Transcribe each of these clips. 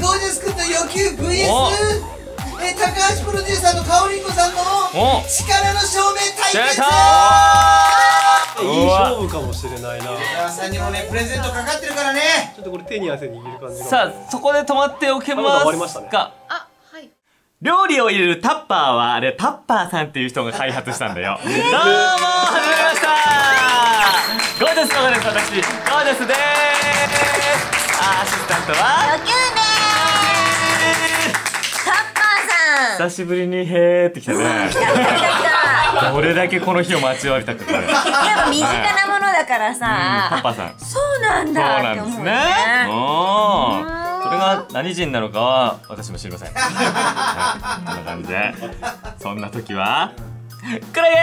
ゴージャス君の欲求 VS 高橋プロデューサーのカオリンゴさんの力の証明対決。いい勝負かもしれないな。皆さんにもねプレゼントかかってるからね。ちょっとこれ手に汗握る感じ。さあそこで止まっておけますか。あ、はい。料理を入れるタッパーはあれタッパーさんっていう人が開発したんだよ。どうもはじめました。ゴージャスのです私ゴージャスです。アシスタントは野球です。タッパーさん。久しぶりにへーってきたね。どれだけこの日を待ちわびたかこれ。でも身近なものだからさ。タッパーさん。そうなんだって思うね。それが何人なのかは私も知りません。こんな感じでそんな時はクラゲ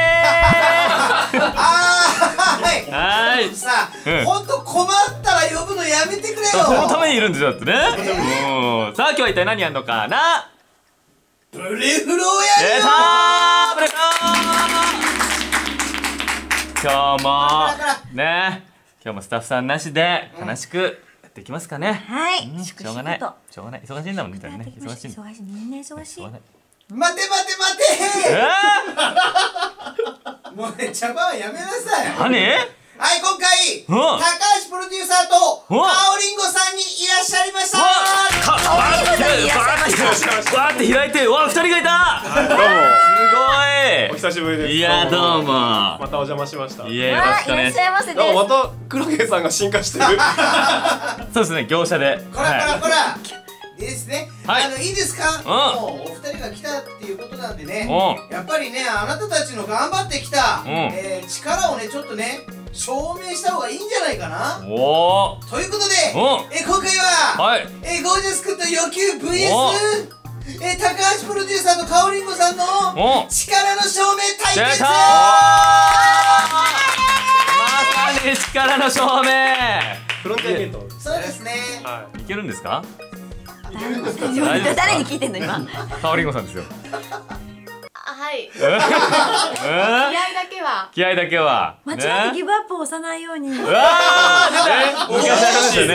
ー。はい。さあ本当困った。呼ぶのやめてくれよ。そのためにいるんですよってね。さあ今日は一体何やるのかな。ブリフローやるよ。ブリフロー。今日もね、今日もスタッフさんなしで悲しくやっていきますかね。はい。しょうがない。しょうがない。忙しいんだもんみたいなね。忙しい。忙しい。みんな忙しい。待て待て待て。もうね茶番はやめなさい。何？はい、今回、高橋プロデューサーとカオリンゴさんにいらっしゃいました。わーって開いて、わー、2人がいた。どうもすごいお久しぶりです。いや、どうもまたお邪魔しました。いや、よろしくお願いします。またクロケさんが進化してる。そうですね、業者でこらこらこらですね。いいですか、もうお二人が来たっていうことなんでね、やっぱりね、あなたたちの頑張ってきた力をね、ちょっとね証明した方がいいんじゃないかな。おーということで、今回は、ゴージャス君と欲求 VS 高橋プロデューサーのカオリンゴさんの力の証明対決。まさに力の証明。フロンティアゲート。そうですね。いけるんですか？誰に聞いてんの今？カオリンゴさんですよ。はい。気合だけは。気合だけは。間違ってギブアップを押さないように。うわあ。昔ありましたね。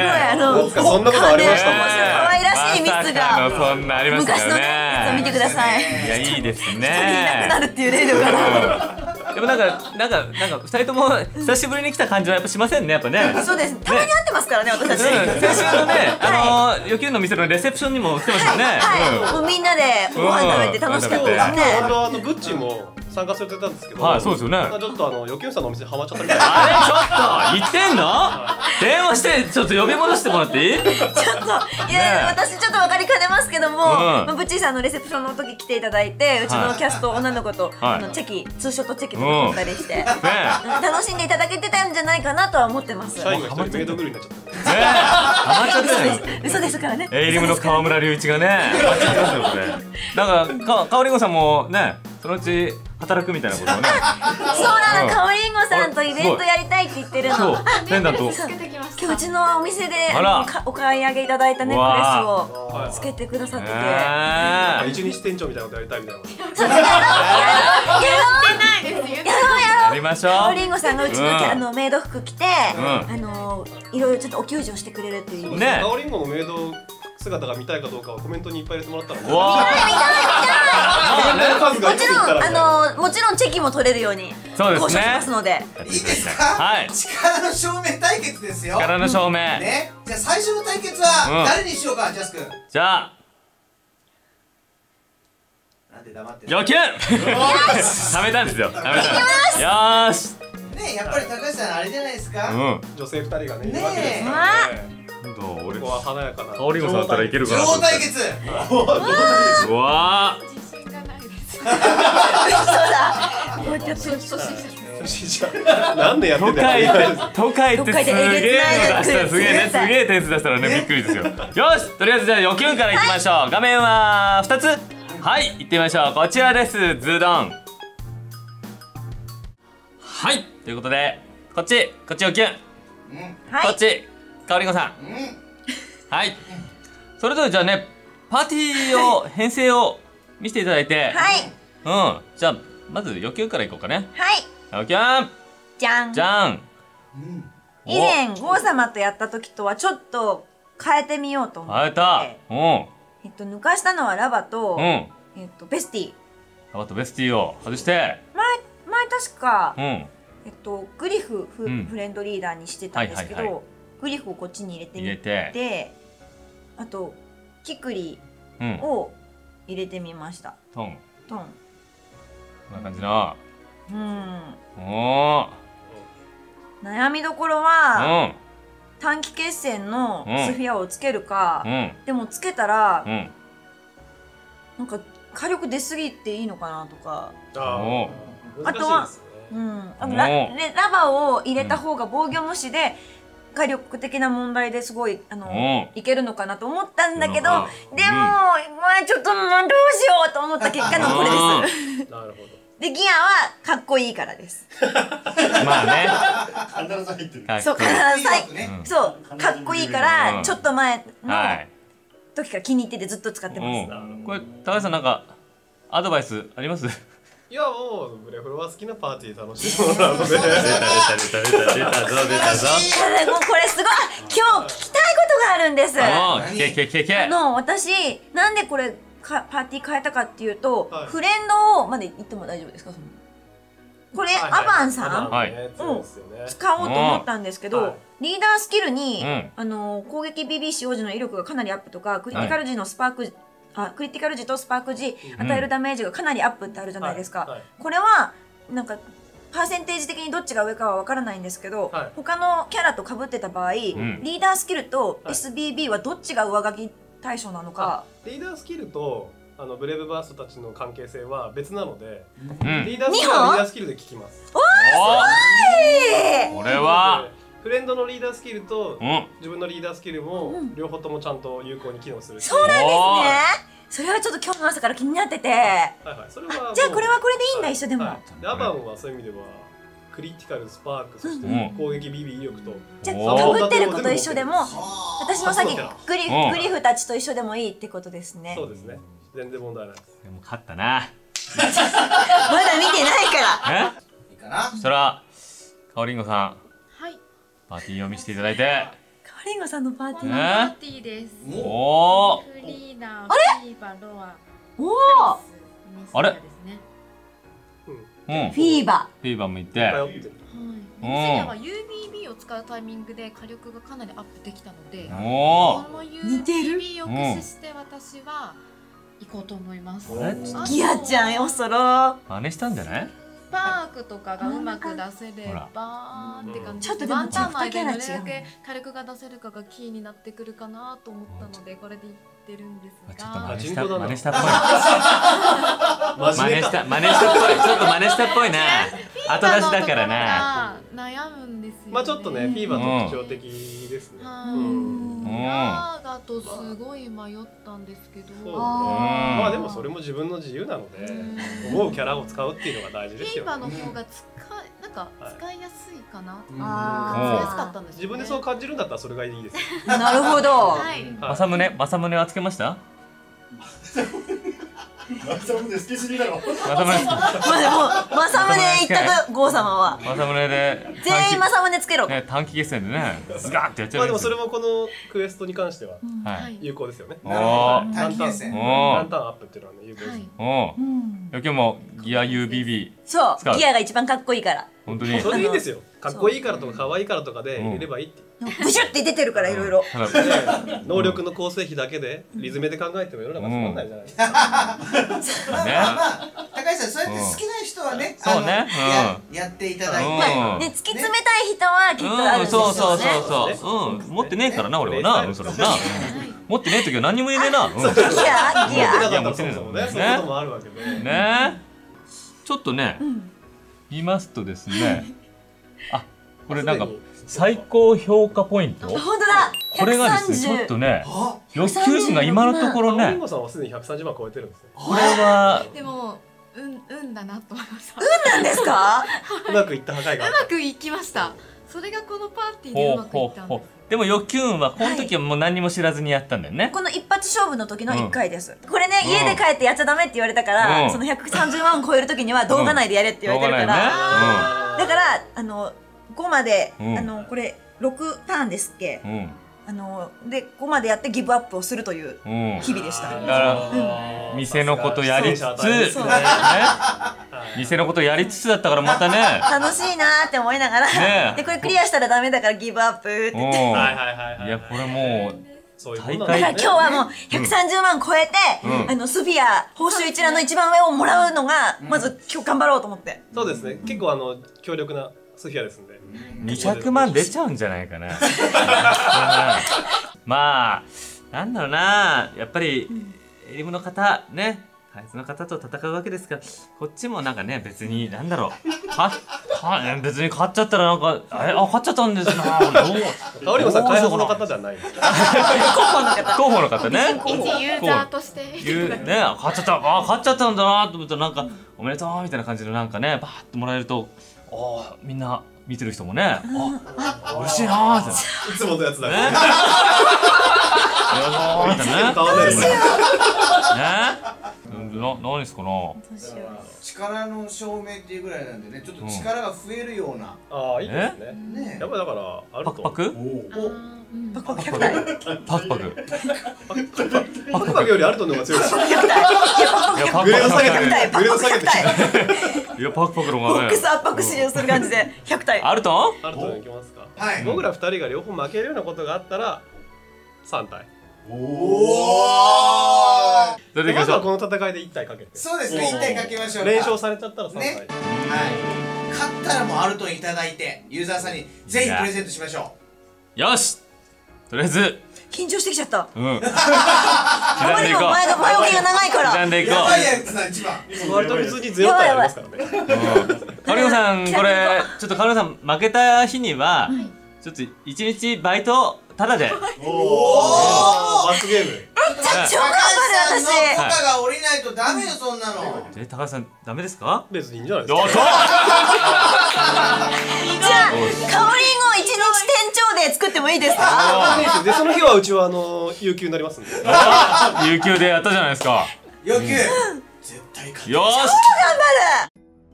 そんなことありましたもんね。可愛らしいミスが。そんなありましたね。昔のやつを見てください。いや、いいですね。いなくなるっていう例だから。でもなんか二人とも久しぶりに来た感じはやっぱしませんね、やっぱね。そうです。たまに会ってますからね、私たち。先週のね、野球の店のレセプションにも来てましたね。もうみんなでご飯食べて楽しかったですね。グッチも参加するって言ったんですけど、はい、そうですよね。ちょっとよきゅうさんのお店ハマっちゃったみたいな。あれちょっと言ってんの？電話してちょっと呼び戻してもらっていい？ちょっといや私ちょっとわかりかねますけども、ブッチーさんのレセプションの時来ていただいて、うちのキャスト女の子とチェキツーショットチェキとか撮ったりして、楽しんでいただけてたんじゃないかなとは思ってます。最後メイドグルになっちゃった。ハマっちゃった。嘘ですからね。エイリムの川村隆一がね。なんかカオリンゴさんもね。そのうち働くみたいなことをね。そうなの、カオリンゴさんとイベントやりたいって言ってるの。そう、ペンダント。今日うちのお店でお買い上げいただいたネックレスをつけてくださってて。一日店長みたいなことやりたいみたいな。やろうやろうやろうやろう。やりましょう。カオリンゴさんがうちのメイド服着て、いろいろちょっとお給料してくれるっていう。カオリンゴのメイド姿が見たいかどうかはコメントにいっぱい入れてもらったら。見たい見たい見たい。もちろんチェキも取れるように交渉しますので。いいですか？はい。力の証明対決ですよ。力の証明。ね。じゃあ最初の対決は誰にしようか、ジャス君。じゃあ。なんで黙ってる？よきゅん。食べたんですよ。食べた。よーし。ね、やっぱり高橋さんあれじゃないですか？女性二人がねいるわけですからね。俺は華やかな。カオリンゴさんだったらいけるかな。超対決。うわ。自信がないです。そうだ。もうちょっと初心者。なんでやってんだ。都会ってすげえの出した。すげえ点数出したらねびっくりですよ。よし、とりあえずじゃあ予選からいきましょう。画面は2つ。はい、行ってみましょう。こちらです。ズドン。はい。ということでこっち予選。こっち。カオリンゴさん、はい、それぞれじゃあね、パーティーを編成を見せていただいて、はい、うん、じゃあまず予選からいこうかね。はい。予選。じゃん。以前ゴー様とやった時とはちょっと変えてみようと思って。変えた。うん。抜かしたのはラバと、うん、ベスティ。ラバとベスティを外して。前確か、うん、グリフ、フレンドリーダーにしてたんですけど、グリフをこっちに入れてみて、あとキクリを入れてみました。トン。トン。こんな感じな。うん。おお。悩みどころは、短期決戦のスフィアをつけるか、でもつけたら、なんか火力出すぎていいのかなとか、あとはラバを入れた方が防御無視で火力的な問題ですごいいけるのかなと思ったんだけど、でもちょっとどうしようと思った結果のこれです。なるほど。で、ギアはかっこいいからです。まあね。必ず入ってる。そう、必ず入ってる。そう、かっこいいから、ちょっと前の時から気に入っててずっと使ってます。これ、高橋さんなんか、アドバイスあります？いや、もう、ブレフロは好きなパーティー楽しいものなので。出た出た出た出たぞ、出たぞ。もうこれすごい、今日聞きたいことがあるんです。私、なんでこれ、パーティー変えたかっていうと、フレンドをまで言っても大丈夫ですか？これアバンさんを使おうと思ったんですけど、リーダースキルに攻撃 BB 使用時の威力がかなりアップとか、クリティカル時とスパーク時与えるダメージがかなりアップってあるじゃないですか。これはなんかパーセンテージ的にどっちが上かは分からないんですけど、他のキャラとかぶってた場合、リーダースキルと SBB はどっちが上書き対象なのか。リーダースキルとブレイブバーストたちの関係性は別なので、リーダースキルはリーダースキルで効きます。おー、すごい。これはフレンドのリーダースキルと自分のリーダースキルも両方ともちゃんと有効に機能する。そうなんですね。それはちょっと今日の朝から気になってて、じゃあこれはこれでいいんだ。一緒でもアバンはそういう意味ではクリティカル、スパーク、そして攻撃 BB 威力と、じゃあ被ってる子と一緒でも、私のさっきグリフたちと一緒でもいいってことですね。そうですね。全然問題ないです。でも勝ったな。まだ見てないから。いいかな。そしたらカオリンゴさん、はい、パーティーを見せていただいて。カオリンゴさんのパーティー。パーティーです。おお。あれ？フィーバー、もいて、次は UBB を使うタイミングで火力がかなりアップできたので、この UBB を駆使して私は行こうと思います。ギアちゃんよ、そろ真似したんじゃない？パークとかがうまく出せればって感じで、ワンターン前でどれだけ火力が出せるかがキーになってくるかなと思ったので、これでいってるんですが、ちょっと真似したっぽい。ちょっと真似したっぽいな。後出しだからな。悩むんですよね。まあちょっとね、フィーバー特徴的ですね。ラーだとすごい迷ったんですけど、まあでもそれも自分の自由なので、思うキャラを使うっていうのが大事ですよね。フィーバーの方がなんか使いやすいかな。使いやすかったんです。自分でそう感じるんだったらそれがいいです。なるほど。正宗はつけました？正宗好きすぎだろ。正宗一択、郷様は。正宗で全員正宗つけろ。短期決戦でね、ズガーってやっちゃう。まあでもそれもこのクエストに関しては有効ですよね。短期決戦、ランタンアップっていうのは有効です。今日もギア UBB。そう、ギアが一番かっこいいから。本当に。それいいですよ。かっこいいからとか可愛いからとかで入れればいいって。ブシュって出てるからいろいろ。能力の構成比だけでリズムで考えても世の中つまんないじゃないですか。まあ高橋さん、そうやって好きな人はね、やっていただいて、突き詰めたい人はきっとあるんですよね。そう、持ってねえからな、俺はな、それな。持ってねえ時は何にも言えねえな。ギア持ってねえんだもんね。そういうこともあるわけでね。ちょっとね、言いますとですね、あ、これなんか。最高評価ポイント。本当だ。これがですね、ちょっとね、欲求心が今のところね。りんごさんはすでに130万超えてるんですよ。これはでも運だなと思いました。運なんですか？うまくいった破壊が。うまくいきました。それがこのパーティーでうまくいったんです。でも欲求運はこの時はもう何も知らずにやったんだよね。この一発勝負の時の1回です。これね、家で帰ってやっちゃダメって言われたから、その130万超える時には動画内でやれって言われてるから。だから5まで、これ6ターンですっけ、でここまでやってギブアップをするという日々でした。だから店のことやりつつ、店のことやりつつだったからまたね楽しいなって思いながら、でこれクリアしたらダメだからギブアップって言って、いやこれもうだから今日はもう130万超えて、スフィア報酬一覧の一番上をもらうのがまず今日頑張ろうと思って。そうですね、結構強力なスフィアですんで200万出ちゃうんじゃないかな。まあなんだろうな、やっぱりエリムの方ね、あいつの方と戦うわけですから、こっちもなんかね、別になんだろう、別に買っちゃったらなんか、買っちゃったんですな。タオリオさん開発の方じゃないんですか。候補の方ね。一ユーザーとしてね、買っちゃったんだなと思ったらなんかおめでとうみたいな感じのなんかね、バーってもらえると、みんな見てる人もね、嬉しいなって。いつものやつだね。いつも買わないね。何ですかな、力の証明っていうぐらいなんでね、ちょっと力が増えるような。ああ、いいですね。やっぱだからあるとパクパクパク100体パクパクパクパクよりアルトの方が強いです。グレーを下げてグレーを下げていやパクパクの方がねボックス圧迫使用する感じで100体。アルトアルトいきますか。僕ら2人が両方負けるようなことがあったら3体。おお。それでまずはこの戦いで1体かけて。そうですね、1体かけましょう。連勝されちゃったら3体。はい。勝ったらもうアルトンいただいてユーザーさんにぜひプレゼントしましょう。よし。とりあえず。緊張してきちゃった。うん。あまりにも前置きが長いから。やばいやつな一番。割と普通に0体ありますからね。カルヨさんこれちょっとカルヨさん負けた日にはちょっと1日バイト。ただで。おお。罰ゲーム。超頑張る私。高橋さんの肩が降りないとダメよそんなの。で高橋さんダメですか？別にいいんじゃないですか。じゃあカオリンを1日店長で作ってもいいですか？でその日はうちは有給になりますんで。有給でやったじゃないですか。有給。絶対勝つ。よーし。超頑張る。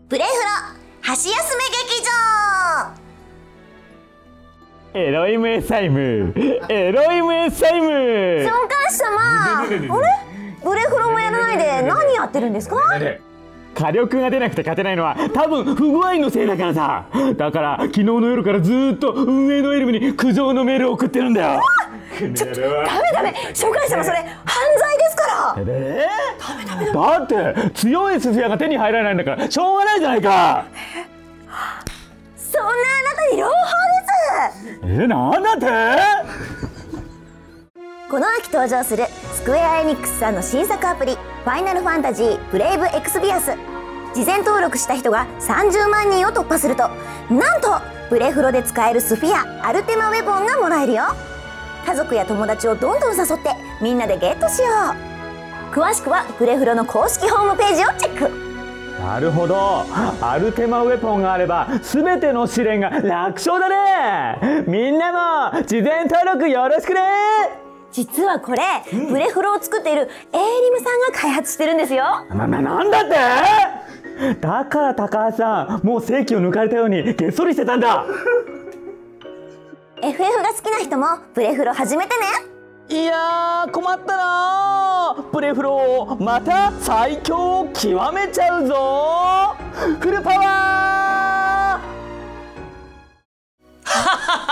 プレフロ箸休め劇場。エロイムエサイムエロイムエサイム尊官様あれブレフロもやらないで何やってるんですか。火力が出なくて勝てないのは多分不具合のせいだからさ。だから昨日の夜からずっと運営のエルムに苦情のメールを送ってるんだよ。ちょっとダメ召喚者もそれ犯罪ですから。ダメだって強いスフィアが手に入らないんだからしょうがないじゃないか。そんなあなたに朗報です。なんだってこの秋登場するスクエア・エニックスさんの新作アプリ「ファイナルファンタジーブレイブエクスビアス」。事前登録した人が30万人を突破すると、なんとブレフロで使えるスフィアアルテマウェポンがもらえるよ。家族や友達をどんどん誘ってみんなでゲットしよう。詳しくはブレフロの公式ホームページをチェック。なるほど、アルテマウェポンがあれば全ての試練が楽勝だね。みんなも事前登録よろしくね。実はこれ、ブレフロを作っているエーリムさんが開発してるんですよ。なんだって。だから高橋さんもう正気を抜かれたようにげっそりしてたんだ。FF が好きな人もブレフロ始めてね。いやー困ったなー、ブレフローまた最強を極めちゃうぞ。フルパワ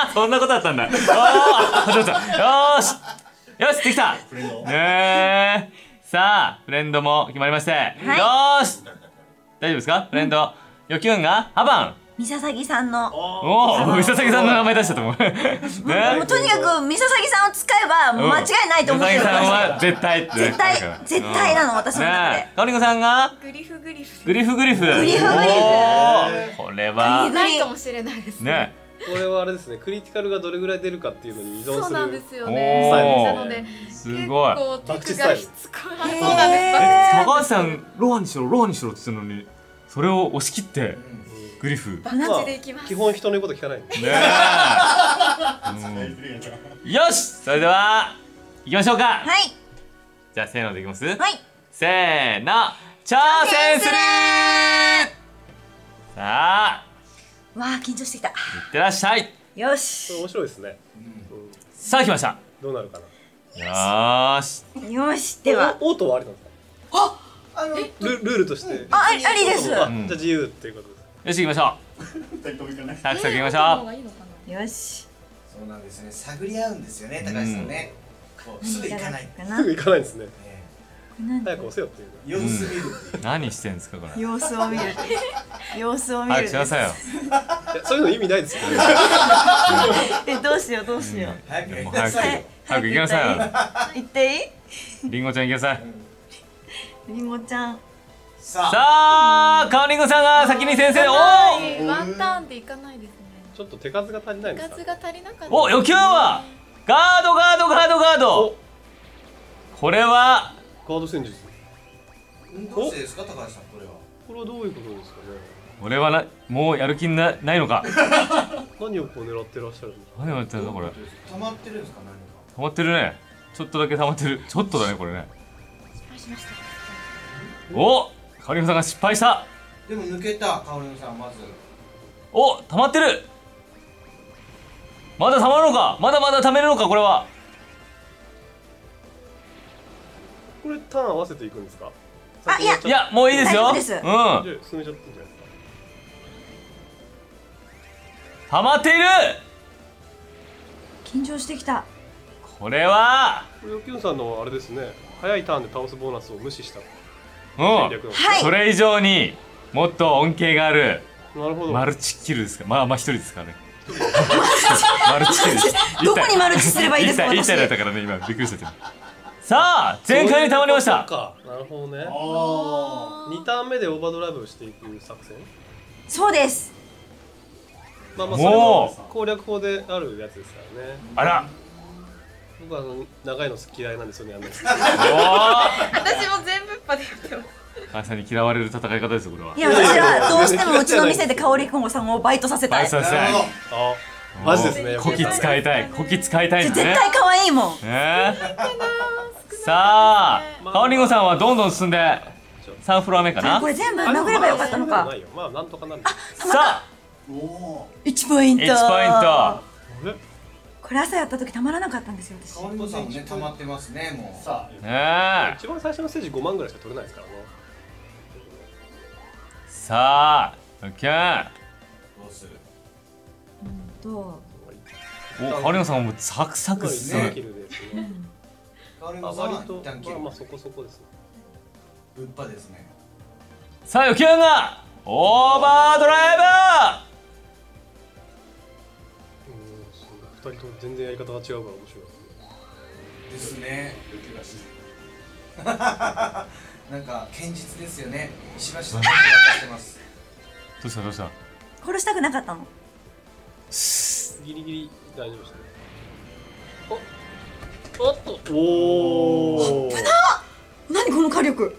ーそんなことだったんだ。よしできたね。さあフレンドも決まりまして、よし大丈夫ですか。フレンドよきゅんがハバンミササギさんの、ミササギさんの名前出したと思う。とにかくミササギさんを使えば間違いないと思ってる。ミササギさんは絶対なの私の中で。カオリンゴさんがグリフ。これはないかもしれないですね。これはあれですね、クリティカルがどれぐらい出るかっていうのに依存する。そうなんですよね。なので結構テクがしつこい。そうなんです。高橋さんロアにしろって言ってるのにそれを押し切って。グリフ基本人の言うこと聞かないね。よしそれでは行きましょうか。はい、じゃあせーのでいきます。はい、せーの挑戦する。さあわあ緊張してきた。いってらっしゃい。よし面白いですね。さあ来ました。どうなるかな。よしよし。ではオートはありなんですか。あ、ルールとしてありです。じゃあ自由っていうことです。よし行きましょう。サクサク行きましょう。よし。そうなんですね。探り合うんですよね、高橋さんね。すぐ行かない。すぐ行かないですね。早く押せよっていう。様子見る。何してんですかこれ。様子を見る。様子を見る。はい、しなさいよ。そういうの意味ないですよ。どうしようどうしよう。早く行きなさい。早く行きなさい。行っていい？りんごちゃん行きなさい。りんごちゃん。さあ、かおりんごさんが先に先生。おお。ワンターンでいかないですね。ちょっと手数が足りないんですか。手数が足りなかった。お、余興は。ガードガードガードガード。これは。ガード戦術。どうしてですか、高橋さん、これは。これはどういうことですかね。俺はもうやる気ないのか。何をこう狙ってらっしゃるんですか。何をやってるんだ、これ。溜まってるんですか、何か。溜まってるね。ちょっとだけ溜まってる。ちょっとだね、これね。失敗しました。お、かおりんごさんが失敗した。でも抜けた、かおりんごさん、まず。お、溜まってる。まだ溜まるのか、まだまだ溜めるのか、これは。これターン合わせていくんですか。あ、いやもういいですよ。うん。進めちゃってんじゃないですか。溜まっている。緊張してきた。これは。これヨキュンさんのあれですね。早いターンで倒すボーナスを無視した。うん。それ以上にもっと恩恵がある。なるほど。マルチキルですか。まあ一人ですからね。マルチキルです。どこにマルチすればいいですか。一体だったからね、今びっくりしてる。さあ、前回に溜まりました。なるほどね。2ターン目でオーバードライブをしていく作戦。そうです。まあまあそれも攻略法であるやつですからね。あら。僕は長いの嫌いなんですよね。私も全部っぱでやってます。母さんに嫌われる戦い方ですよこれは。いや、私はどうしてもうちの店でかおりんごさんをバイトさせたい。マジですね。こき使いたい、こき使いたい。絶対可愛いもん。さあ、かおりんごさんはどんどん進んで3フロア目かな。これ全部殴ればよかったのか。さあ、1ポイント。これ朝やった時たまらなかったんですよ。私。かおりんごさんね、たまってますね、もう。さあ、一番最初のステージ5万ぐらいしか取れないですからね。さあ、オッケー。どうする。お、かおりんごさんもサクサクですね。割とまあそこそこですね。ぶっぱですね。さあ、よきやんがオーバードライバー。2人とも全然やり方が違うから面白いですね。なんか堅実ですよね。しばしばしてます。どうしたどうした。殺したくなかったの。ギリギリ大丈夫ですね。おっと、おお。何この火力。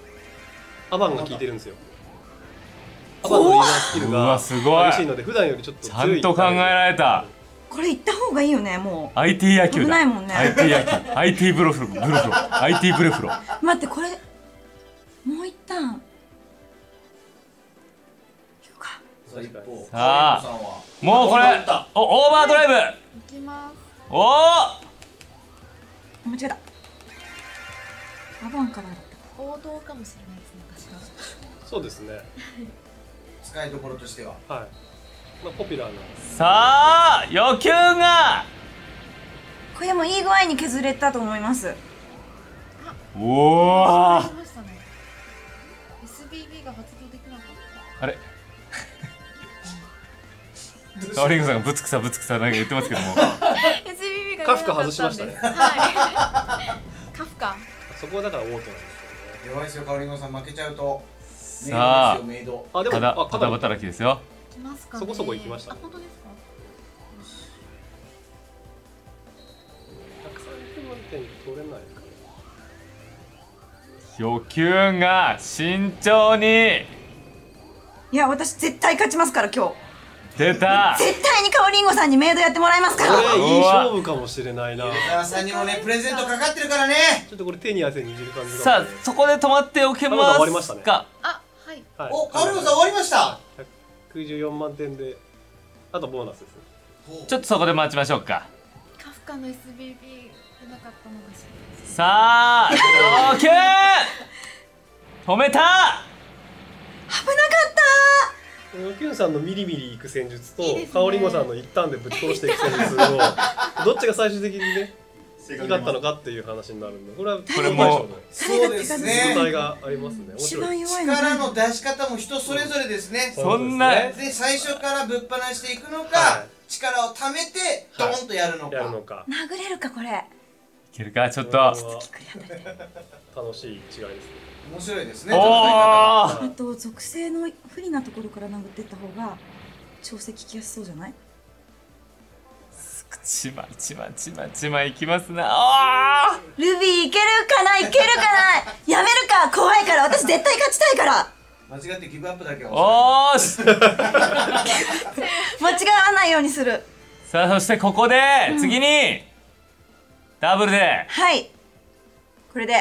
アバンが効いてるんですよ。アバンのリーダースキルが激しいので普段よりちょっと強い。ちゃんと考えられた。これ行った方がいいよね、もう。IT 野球だ。危ないもんね。IT 野球、IT ブロフロ、IT ブロフロ。待って、これもう一ターン。行くか。さあ、もうこれオーバードライブ。行きます。おお。間違えた。アバンからだった。王道かもしれないですね、私は。そうですね。使いどころとしては。はい。まあポピュラーな。さあ、余球が。これもいい具合に削れたと思います。おお。SBB が発動できなかった。あれ。かおりんごさんがぶつくさぶつくさなんか言ってますけども。カフカ外しましたね。はい。カフカ。そこはだからオートなんですよね。弱いですよ、かおりんごさん負けちゃうと。さあ、あでも肩働きですよ。そこそこ行きました。本当ですか。たくさん行くまで取れないか。余球が慎重に。いや、私絶対勝ちますから今日。出た。絶対にかおりんごさんにメイドやってもらいますから。これいい勝負かもしれないな。皆さんにもねプレゼントかかってるからね。ちょっとこれ手に汗握る感じ。さあそこで止まっておけますか。あ、はい。お、かおりんごさん終わりました。114万点で、あとボーナスです。ちょっとそこで待ちましょうか。カフかの SBB 出なかったのかしら。さあ投球止めた。危なかった。ノキュンさんのミリミリいく戦術とカオリゴさんの一旦でぶっ通していく戦術をどっちが最終的にね良かったのかっていう話になるんで、これもそうですね。答えがありますね。力の出し方も人それぞれですね。そんなで最初からぶっ放していくのか、力をためてドーンとやるのか。殴れるかこれ。いけるかちょっと。楽しい違いですね。面白いですね。あと属性の不利なところから殴っていった方が調整聞きやすそうじゃない？ちまちまいきますな。あールビーいけるかないけるかない、やめるか、怖いから、私絶対勝ちたいから。間違ってギブアップだけはおーし間違わないようにする。さあそしてここで次に、ダブルでこれで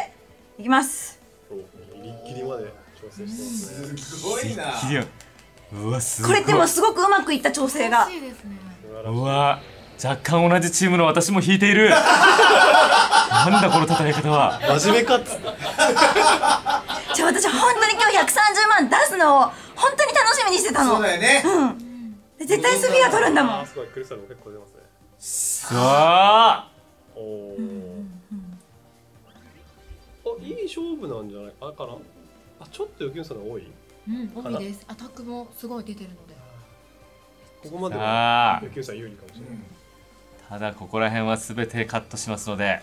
いきます。ギリギリまで調整してますね。すごいな。うわすごい。これでもすごくうまくいった調整が。うわ若干同じチームの私も引いているなんだこの戦い方は。真面目かっつってじゃあ私本当に今日130万出すのを本当に楽しみにしてたの。そうだよね、うん、絶対スピア取るんだもん。すごいクリスタルも結構出ますね。さあおお、あいい勝負なんじゃないかな。あちょっと余計さの多い、うん、多いです。アタックもすごい出てるのでここまでは余計さ有利かもしれない。ただここら辺はすべてカットしますので。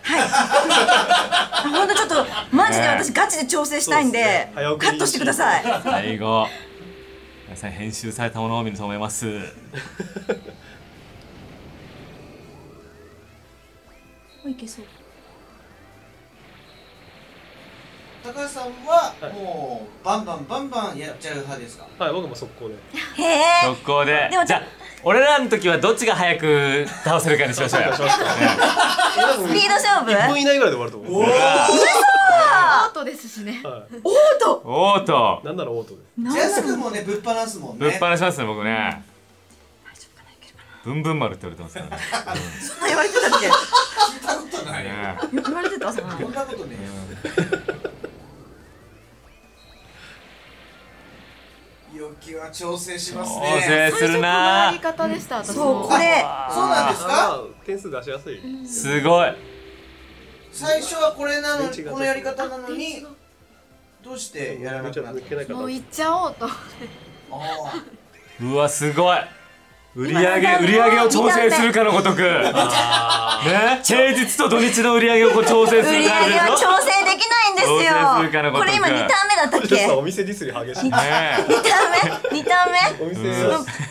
はい。本当ちょっとマジで私ガチで調整したいんでカットしてください。最後、皆さん編集されたものを見ると思います。いけそう。高橋さんはもうバンバンやっちゃう派ですか？はい、僕も速攻で。へえ。速攻で。でもじゃあ。俺らの時はどっちが早く倒せるかにしましょうよ。スピード勝負。1分以内ぐらいで終わると思う。嘘。オートですしね。オート。なんならオートです。ジャス君もねぶっ放すもんね。ぶっ放しますね僕ね。大丈夫かな、いけるかな。ブンブン丸って言われてますからね。そんな言われてたっけ？聞いたことない。言われてたそんな。そんなことね。余計は調整しますね。調整するな。最初このやり方でした。そうこれ。そうなんですか。点数出しやすい。すごい。最初はこれなのにこのやり方なのにどうしてやらなくなった。もう行っちゃおうと。うわすごい。売り上げを調整するかのごとく。ね。平日と土日の売り上げを調整する。売り上げは調整できないんですよ。これ今2ターン目だったっけ？お店ディスり激しいね。2ターン目。お店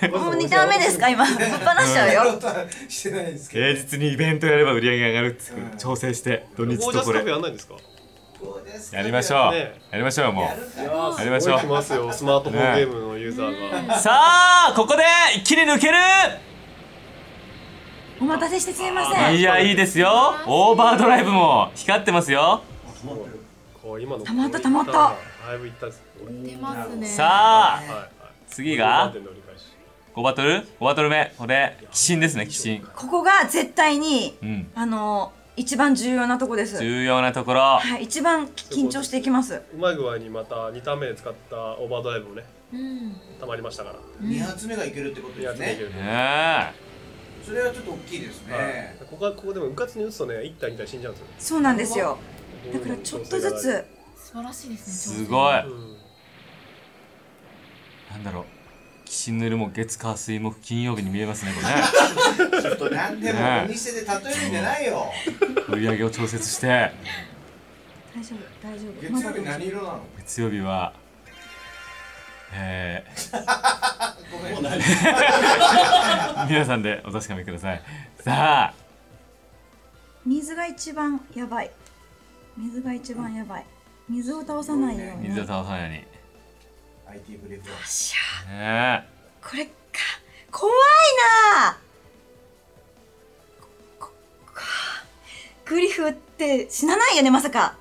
もう2ターン目ですか今。ぶっ放しちゃうよ。してないですけど。平日にイベントやれば売り上げ上がるって調整して土日とこれ。やりましょう。もう。やりましょう。スマートフォンゲームのユーザーが。さあここで一気に抜ける。お待たせしてすみません。いやいいですよ。オーバードライブも光ってますよ。たまった。だいぶいったです。出ますね。さあ次が5バトル目これ鬼神ですね。鬼神。ここが絶対に一番重要なとこです。重要なところ。はい、一番緊張していきます。うまい具合にまた2ターン目で使ったオーバードライブもね、たまりましたから。2発目がいけるってことですね。それはちょっと大きいですね。ここでもうかつに打つとね、1体2体死んじゃうんですよ。そうなんですよ。だからちょっとずつ。素晴らしいですね。すごい。なんだろう。鬼神の色も月火水木金曜日に見えますねこれね。ちょっと何でもお店で例えるんじゃないよ。売り上げを調節して。大丈夫。月曜日何色なの？月曜日はごめん。皆さんでお確かめください。さあ。水が一番やばい。水を倒さないように。IT ブレイク。よっしゃ。これか怖いな。グリフって死なないよねまさか。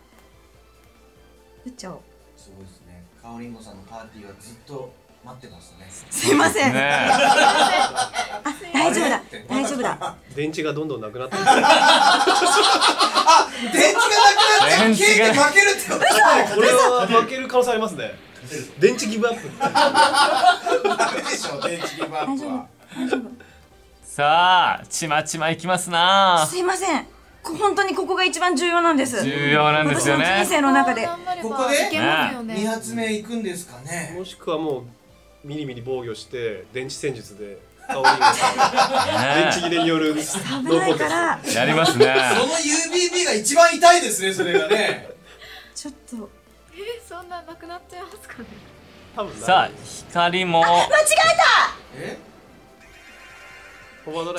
打っちゃおう。すごいですね。カオリンゴさんのパーティーはずっと待ってますね。すいません。あ、大丈夫だ。大丈夫だ。電池がどんどんなくなってる。あ、電池がなくなって、ケーキ負けるってこと。これは負ける可能性ありますね。電池ギブアップ。ダメでしょ、電池ギブアップは。さあ、ちまちまいきますな。すいません。本当にここが一番重要なんです。重要なんですよね。人生の中で。ここで2発目いくんですかね。もしくはもうミリミリ防御して電池戦術で香りを電池切れによる濃厚からやりますね。その UBB が一番痛いですね。それがね。ちょっとそんななくなっちゃいますかね。多分。さあ光も間違えた。え？しまった！オーバー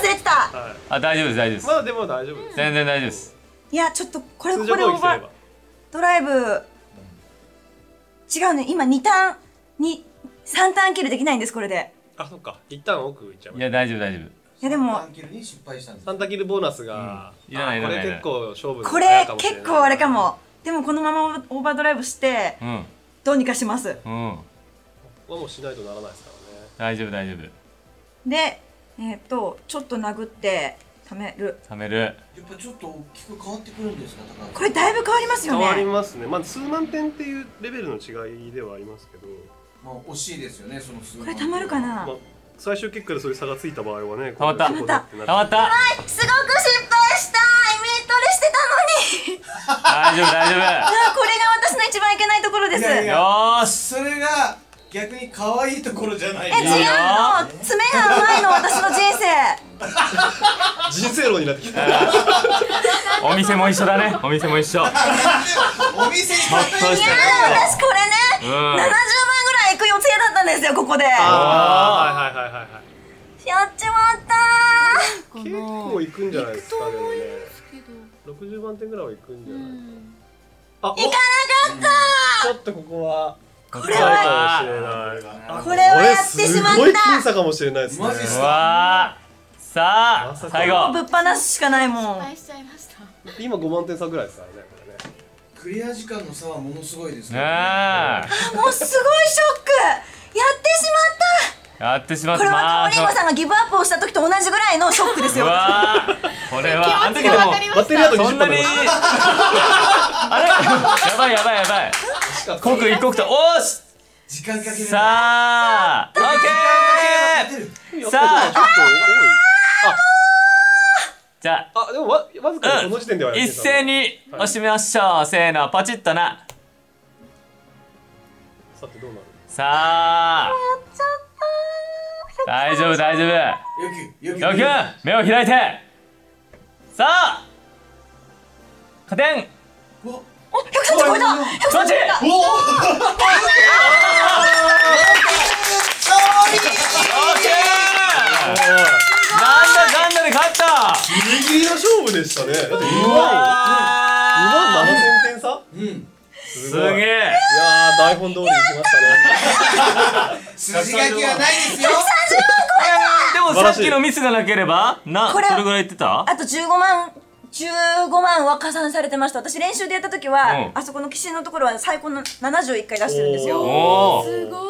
ドライブ忘れてた。あ、大丈夫です、大丈夫です。まあでも大丈夫です。全然大丈夫です。いや、ちょっとこれこれオーバードライブ違うね。今2ターンに3ターンキルできないんですこれで。あ、そっか。1ターン奥行っちゃう。いや大丈夫大丈夫。いやでも3ターンキルに失敗したんです。3ターンキルボーナスがいらない。これ結構勝負。これ結構あれかも。でもこのままオーバードライブしてどうにかします。うん。はもうしないとならないですからね。大丈夫大丈夫。で、ちょっと殴って貯める。貯める。やっぱちょっと大きく変わってくるんですか、高橋。これだいぶ変わりますよね。変わりますね。まあ数万点っていうレベルの違いではありますけど。まあ惜しいですよね、その数万点。これ貯まるかな。まあ、最終結果でそういう差がついた場合はね。たまった。たまった。たまった。すごく失敗した。イメートルしてたのに。大丈夫大丈夫。これが私の一番いけないところです。よし、それが。逆に可愛いところじゃない。え、違うの。爪が甘いの、私の人生。人生論になってきた。お店も一緒だね。お店も一緒。お店に。いや、私これね、70万ぐらい行く予定だったんですよ、ここで。ああ、はいはいはいはい。やっちまった。結構行くんじゃないですか。60万点ぐらいは行くんじゃない。あ、行かなかった。ちょっとここは。これはやってしまった。すごい僅差かもしれないですね。マジっすか。さあ最後ぶっ放すしかないもん。失敗しちゃいました。今5万点差ぐらいですからね。クリア時間の差はものすごいですね。あ、もうすごいショック。やってしまった。やってしまった。これはカオリンゴさんがギブアップをした時と同じぐらいのショックですよ。これはあの時でもバッテリーあと20分で。あれやばいやばいやばい。刻一刻と、おし。時間かける。さあ、オッケー。さあ、じゃあ、あ、でもわずかにこの時点では一斉に押しましょう。せーの、パチッとな。さてどうなる？さあ、大丈夫大丈夫。よきゅう、目を開いて。さあ、加点。お、130超えた！ 130！ おー！ 130！ なんだかんだで勝った！ ギリギリの勝負でしたね。だって2万7000点差？ うん。すげえ！いやー、台本通りに来ましたね。筋書きはないですよ！ 130 万超えた！ でもさっきのミスがなければ、それぐらい言ってた？あと15万。15万は加算されてました。私練習でやった時は、あそこの岸のところは最高の71回出してるんですよ。すごい。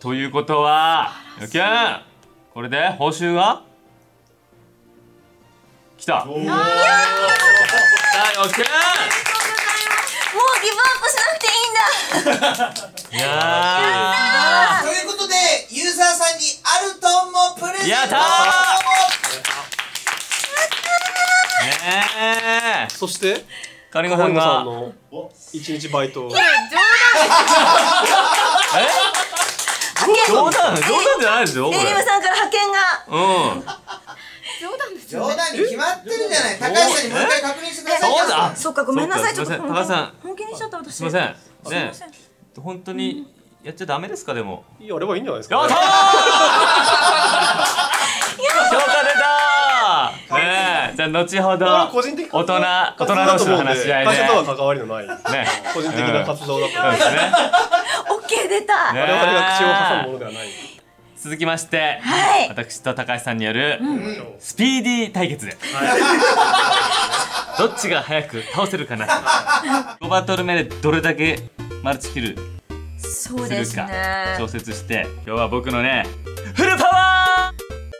ということはよきゃん、これで報酬が来た。やった。よきゃん、もうギブアップしなくていいんだ。やった。ということでユーザーさんにアルトンもプレゼント。やったー。そしてカオリンゴさんの1日バイト。いや冗談。冗談じゃないですよ。デリムさんから派遣が。冗談ですよ。冗談に決まってるじゃない。高橋さんにもう一回確認してください。そうだ。そうか、ごめんなさい。ちょっと高橋さん本気にしちゃった私。すみません。ね、本当にやっちゃダメですか。でもやればいいんじゃないですか。やったー。評価出た。ねえ、じゃあ後ほど大人同士の話し合いで、会社とは関わりのないね、個人的な活動だったんですね。オッケー出た。我々が口を挟むものではない。続きまして、私と高橋さんによるスピーディー対決で、どっちが早く倒せるかな。5バトル目でどれだけマルチキルするか調節して、今日は僕のね